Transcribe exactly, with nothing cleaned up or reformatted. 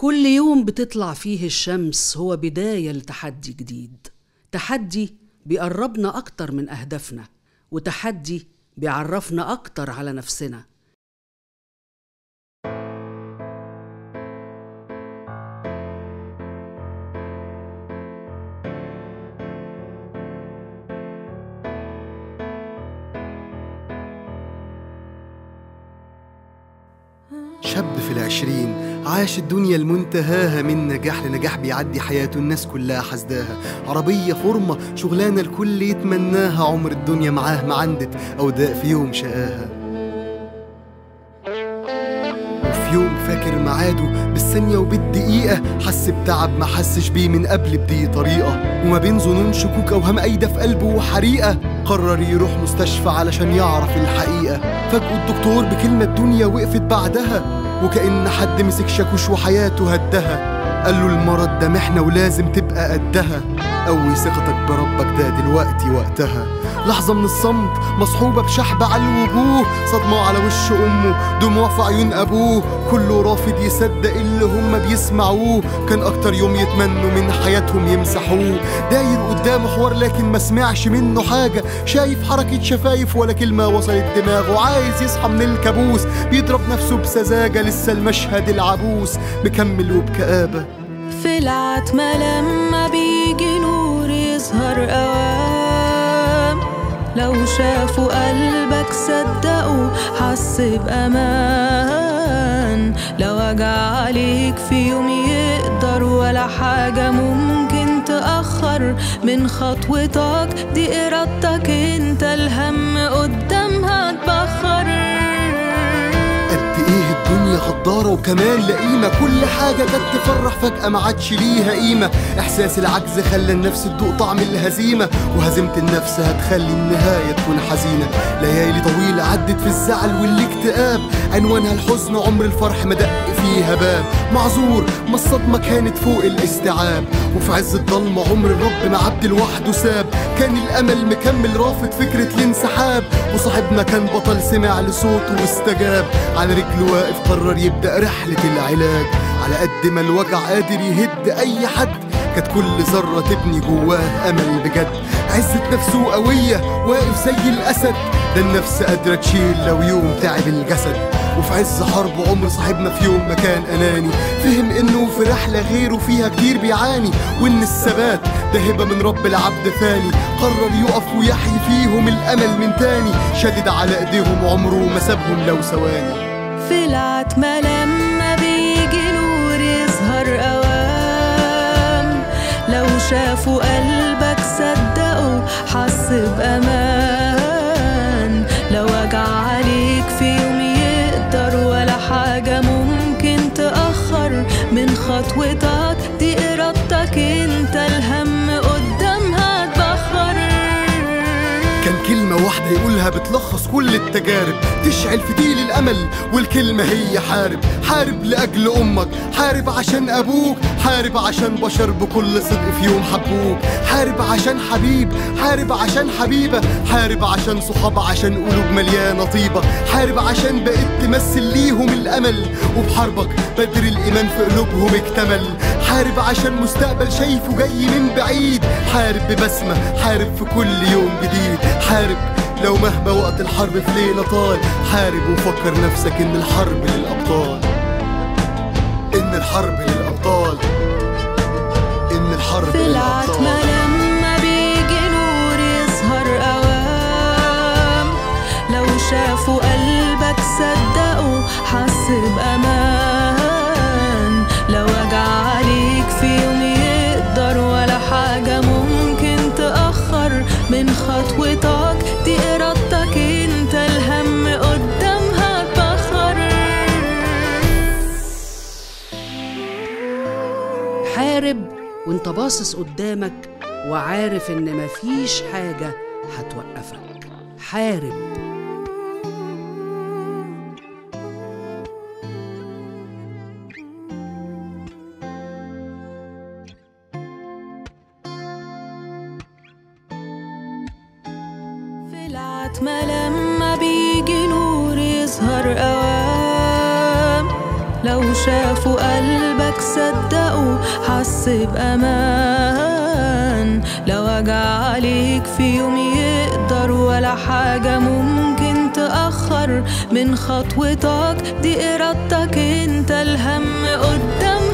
كل يوم بتطلع فيه الشمس هو بداية لتحدي جديد، تحدي بيقربنا أكتر من أهدافنا، وتحدي بيعرفنا أكتر على نفسنا. شاب في العشرين عاش الدنيا المنتهاها، من نجاح لنجاح بيعدي حياته، الناس كلها حسداها، عربية فورمة شغلانة الكل يتمناها، عمر الدنيا معاه ما عندت أوداء في يوم شقاها. وفي يوم فاكر ميعاده بالثانية وبالدقيقة، حس بتعب ما حسش بيه من قبل بدي طريقة، وما بين ظنون شكوك أوهام قايدة في قلبه وحريقة، قرر يروح مستشفى علشان يعرف الحقيقة. فجأة الدكتور بكلمة الدنيا وقفت بعدها، وكأن حد مسك شاكوش وحياته هدها، قال له المرض ده محنة ولازم تبقى قدها، قوي ثقتك بربك ده دلوقتي وقتها. لحظة من الصمت مصحوبة بشحبة على الوجوه، صدمة على وش أمه، دموع في عيون أبوه، كله رافض يصدق اللي هم بيسمعوه، كان أكتر يوم يتمنوا من حياتهم يمسحوه. داير قدامه حوار لكن ما سمعش منه حاجة، شايف حركة شفايف ولا كلمة وصلت دماغه، عايز يصحى من الكابوس بيضرب نفسه بسذاجة، لسه المشهد العبوس مكمل وبكآبة. في العتمة لما بيجي نور يظهر أوام، لو شافوا قلبك صدقوا حس بأمان، لو وجع عليك في يوم يقدر ولا حاجة ممكن تأخر من خطوتك، دي إرادتك انت، الهم قدامها اتبخر. الدنيا غدارة وكمان لقيمة، كل حاجة جت تفرح فجأة ما عادش ليها قيمة، إحساس العجز خلى النفس تدوق طعم الهزيمة، وهزيمة النفس هتخلي النهاية تكون حزينة. ليالي طويلة عدت في الزعل والاكتئاب، عنوانها الحزن، عمر الفرح ما دق فيها باب، معذور ما الصدمة كانت فوق الاستيعاب، وفي عز الضلمة عمر الرب ما عبد لوحده ساب، كان الأمل مكمل رافض فكرة الانسحاب، وصاحبنا كان بطل سمع لصوته واستجاب، على رجله واقف قرر يبدأ رحلة العلاج، على قد ما الوجع قادر يهد أي حد، كانت كل ذرة تبني جواه أمل بجد، عزة نفسه قوية واقف زي الأسد، ده النفس قادرة تشيل لو يوم تعب الجسد. وفي عز حرب عمر صاحبنا في يوم مكان أناني، فهم إنه في رحلة غيره فيها كتير بيعاني، وإن الثبات ده هبة من رب العبد ثاني، قرر يقف ويحيي فيهم الأمل من تاني، شدد على إيديهم عمره ما سابهم لو ثواني. في العتمة لما بيجي نور يظهر أوام، لو شافوا قلبك صدقوا حس بأمان، لو وجع عليك في يوم يقدر ولا حاجة ممكن تأخر من خطوتك، دي إرادتك انت، الهم قدامها اتبخر. كان كلمة واحدة يقولها بتلخص كل التجارب، تشعل فتيل الأمل والكلمة هي حارب، حارب لأجل أمك، حارب عشان أبوك، حارب عشان بشر بكل صدق في يوم حبوك، حارب عشان حبيب، حارب عشان حبيبة، حارب عشان صحاب، عشان قلوب مليانة طيبة، حارب عشان بقيت تمثل ليهم الأمل، وبحربك بدر الإيمان في قلوبهم اكتمل، حارب عشان مستقبل شايفه جاي من بعيد، حارب ببسمة، حارب في كل يوم جديد، حارب لو مهما وقت الحرب في ليلة طال، حارب وفكر نفسك إن الحرب للأبطال، إن الحرب للأبطال، إن الحرب في للأبطال. في العتمة لما بيجي نور يظهر أوام، لو شافوا قلبك صدقوا حس بأمان، لو وجع عليك في يوم يقدر ولا حاجة ممكن تأخر من خطوتك، دي إرادتك انت، الهم قدامها اتبخر. حارب وانت باصص قدامك وعارف ان مفيش حاجة هتوقفك، حارب. العتمة لما بيجي نور يظهر أوام، لو شافوا قلبك شخص بأمان، لو وجع عليك في يوم يقدر ولا حاجة ممكن تأخر من خطوتك، دي إرادتك انت، الهم قدام